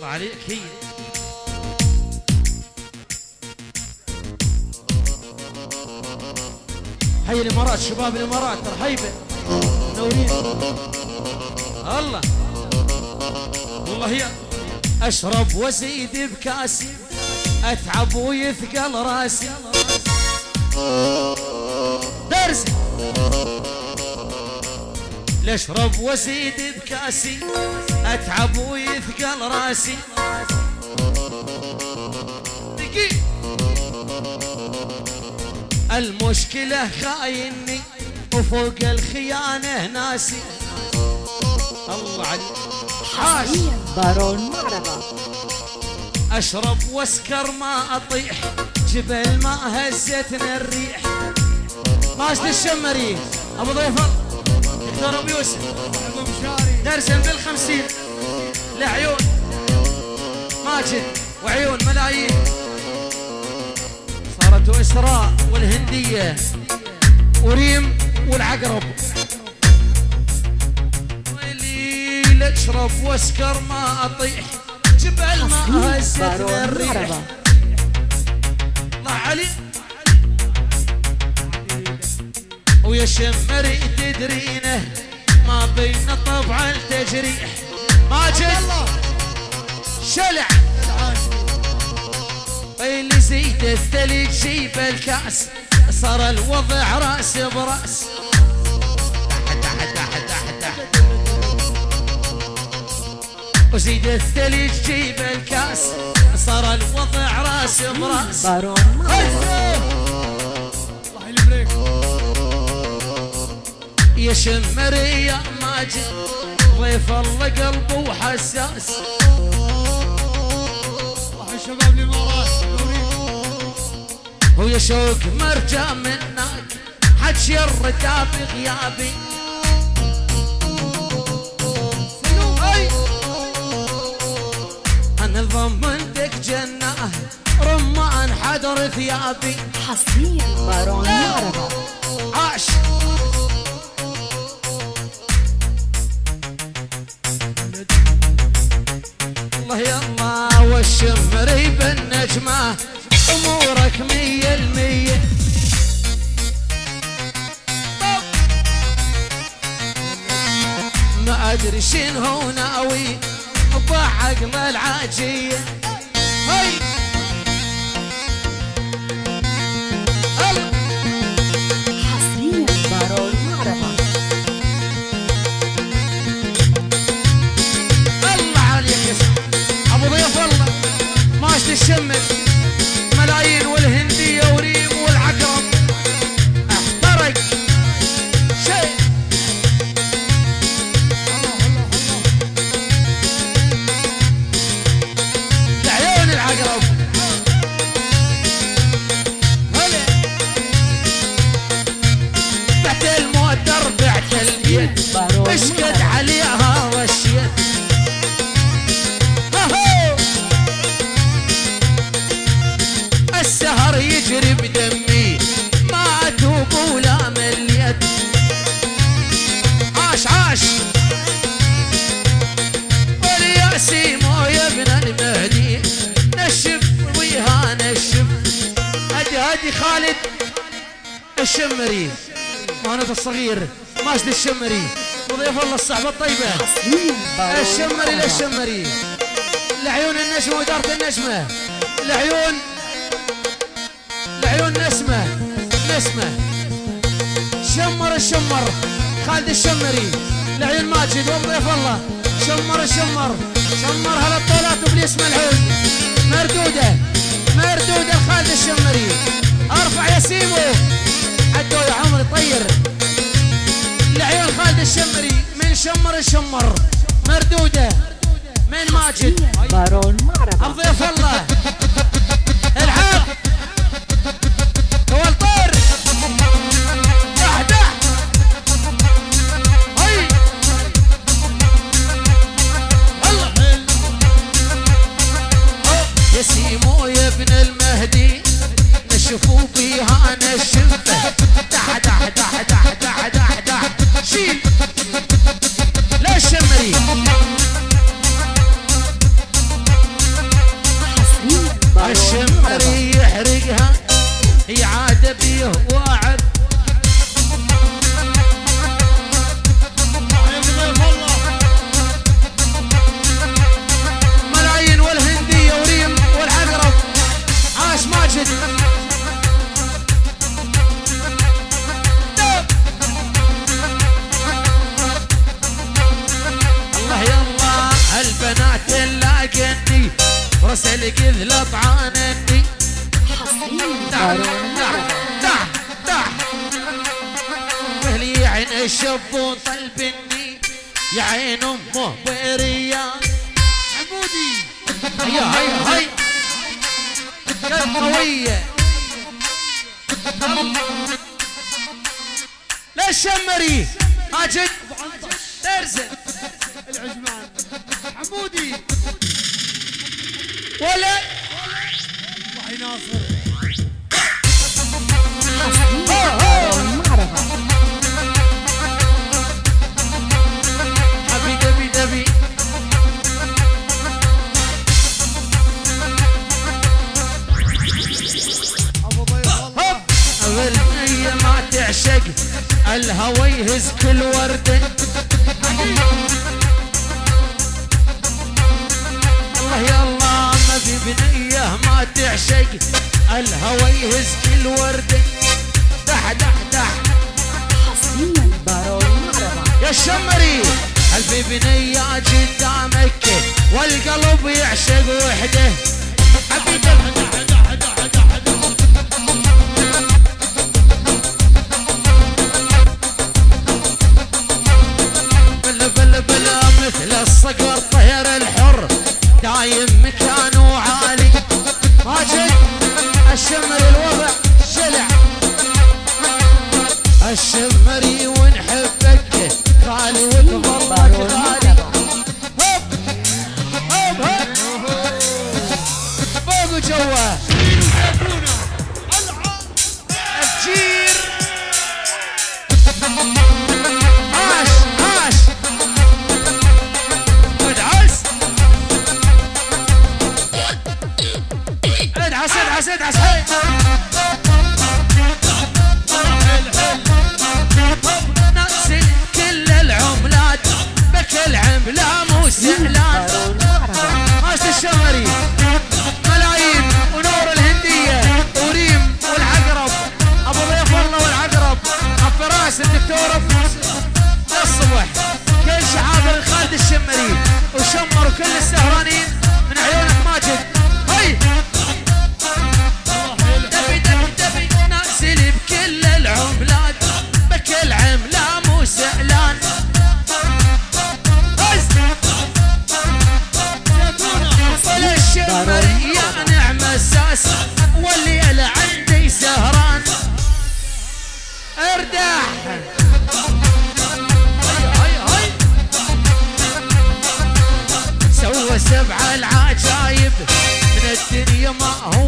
الله عليك. هي هيا الامارات، شباب الامارات مرحبا منورين. الله والله يا اشرب وازيد بكاسي، اتعب ويثقل راسي درسي. لاشرب وازيد بكاسي، اتعب ويثقل راسي. دقيق المشكلة خايني وفوق الخيانة ناسي. الله عليك حاش بارون مغربة. اشرب واسكر ما اطيح، جبل ما هزتنا الريح. ماجد الشمري ابو ضيفر دكتور ابو يوسف ابو مشاري درسا بال50 لعيون ماجد وعيون ملايين. صارت وإسراء والهندية وريم والعقرب. ويلي اشرب واسكر ما اطيح، جبل ما هزتنا الريح. الله علي ويا شمري تدرينه ما بين طبع التجريح. ماجد شلع اللي زيد الثلج جيب الكاس، صار الوضع راس براس. وزيد الثلج جيب الكاس، صار الوضع راس براس. يا شمري يا ماجد ضيف الله قلبه وحساس. الله الشباب الامارات ويا شوق مرجع منك، حد شرته بغيابي. انا ضمنتك جنه رمان حدر ثيابي. حصريا بارون مغربة عاش. والشمري بالنجمة أمورك 100%. ما أدري شين هو ناوي ضحك ملعجية. هاي حصرية بارون مغربة. الله عليك أبو ضيف الله ماجد الشمر ملايين والهندية وريم والعقرب. احترق شيء لعيون العقرب. هلا بعت المؤتر بعت البيت اشقد عليها وشيت. السهر يجري بدمي ما اتوب ولا مليت. عاش عاش والياسي مو يا ابن المهدي نشف ويها نشف. هدي هدي خالد الشمري مهند الصغير ماجد الشمري وضيف الله الصحبه الطيبه. الشمري للشمري لعيون النجمه واداره النجمه لعيون لعيون نسمة نسمة. شمر الشمر خالد الشمري لعيون ماجد وضيف الله. شمر الشمر شمر هلا الطولات وبليس ملعون. مردودة مردودة خالد الشمري. ارفع يا سيمو عدو يا عمري طير لعيون خالد الشمري. من شمر الشمر مردودة من ماجد وضيف الله. العاب والطير وحده. هي والله يا سيمو يا ابن المهدي نشفوا بيها نشفه. دح دح دح دح دح دح دح شيل لا شمري. البنات تلاقيني راسل كذل طعانني تعال تعال تعال وهلي عين الشب وطلبني يا عين امه بريان عمودي هيا هيا هيا يا قوية لا شمري ماجد ترزق العجمان حمودي ولا الله يناصر حبي دبي دبي والبنية ما تعشق الهوى يهز كل وردة الله يالله ما في بنية ما تعشق الهوى يهز كل وردة دح دح دح حصين البارون يا شمري قلبي بنية قدامك والقلب يعشق وحده حبي دح دح دح دح دح مثل الصقر طير الحر دايم مكانه عالي ماجد الشمري الوضع شلع الشمري ونحبك غالي وتفضلك غالي هوب هوب هوب فوق وجوه الجير عسيد عسيد ناسي كل العملات بك العملة مو سهلان ماجد الشمري ملايين ونور الهندية وريم والعقرب ابو ضيف الله والعقرب الفراس الدكتور للصبح كل شعابر خالد الشمري وشمر كل السهرانين من عيونك ماجد هاي